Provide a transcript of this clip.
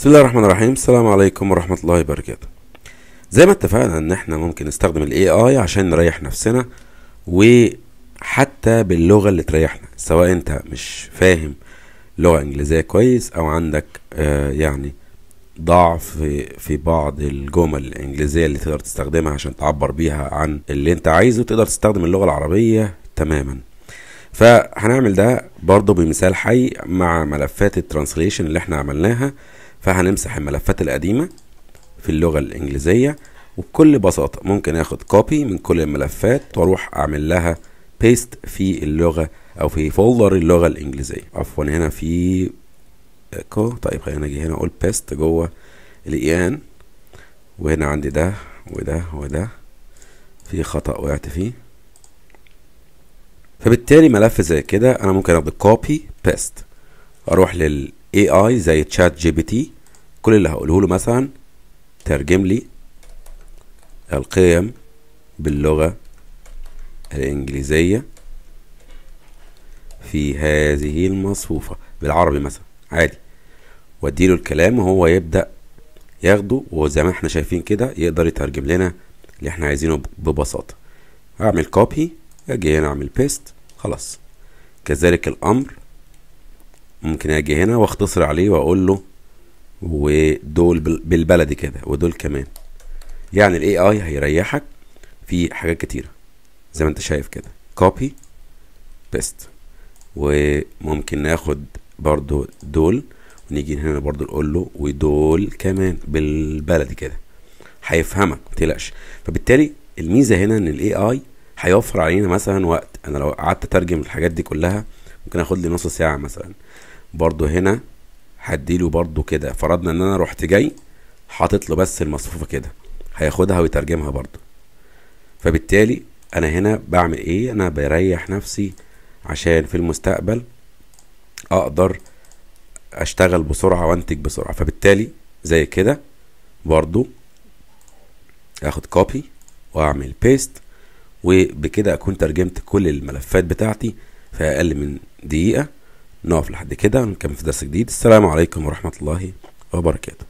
بسم الله الرحمن الرحيم. السلام عليكم ورحمة الله وبركاته. زي ما اتفقنا ان احنا ممكن نستخدم ال AI عشان نريح نفسنا، وحتى باللغة اللي تريحنا، سواء انت مش فاهم لغة انجليزية كويس او عندك يعني ضعف في بعض الجمل الانجليزية اللي تقدر تستخدمها عشان تعبر بيها عن اللي انت عايزه، تقدر تستخدم اللغة العربية تماما. فهنعمل ده برضو بمثال حي مع ملفات الترانسليشن اللي احنا عملناها. فهنمسح الملفات القديمة في اللغة الانجليزية، وبكل بساطة ممكن اخد كوبي من كل الملفات واروح اعمل لها بيست في اللغة او في فولدر اللغة الانجليزية، عفوا هنا في ايكو. طيب خلينا اجي هنا اقول بيست جوه الايان، وهنا عندي ده وده وده، في خطأ وقعت فيه. فبالتالي ملف زي كده انا ممكن اخد كوبي بيست، اروح لل AI زي ChatGPT، كل اللي هقوله له مثلا ترجم لي القيم باللغة الإنجليزية في هذه المصفوفة بالعربي مثلا عادي، واديله الكلام وهو يبدأ ياخده، وزي ما احنا شايفين كده يقدر يترجم لنا اللي احنا عايزينه ببساطة. هعمل كوبي، اجي هنا اعمل بيست، خلاص. كذلك الأمر ممكن اجي هنا واختصر عليه واقول له ودول بالبلدي كده ودول كمان. يعني الاي اي هيريحك في حاجات كتيره زي ما انت شايف كده. كوبي بيست، وممكن ناخد برضو دول ونيجي هنا برضو نقول له ودول كمان بالبلدي كده، هيفهمك متقلقش. فبالتالي الميزه هنا ان الاي اي هيوفر علينا مثلا وقت. انا لو قعدت اترجم الحاجات دي كلها ممكن اخد لي نص ساعة مثلا. برضو هنا هديله برضو كده، فرضنا ان انا رحت جاي حاطط له بس المصفوفة كده، هياخدها ويترجمها برضو. فبالتالي انا هنا بعمل ايه؟ انا بريح نفسي عشان في المستقبل اقدر اشتغل بسرعة وانتج بسرعة. فبالتالي زي كده برضو اخد كوبي واعمل بيست، وبكده اكون ترجمت كل الملفات بتاعتي في اقل من دقيقة. نقف لحد كده ونكمل في درس جديد. السلام عليكم ورحمة الله وبركاته.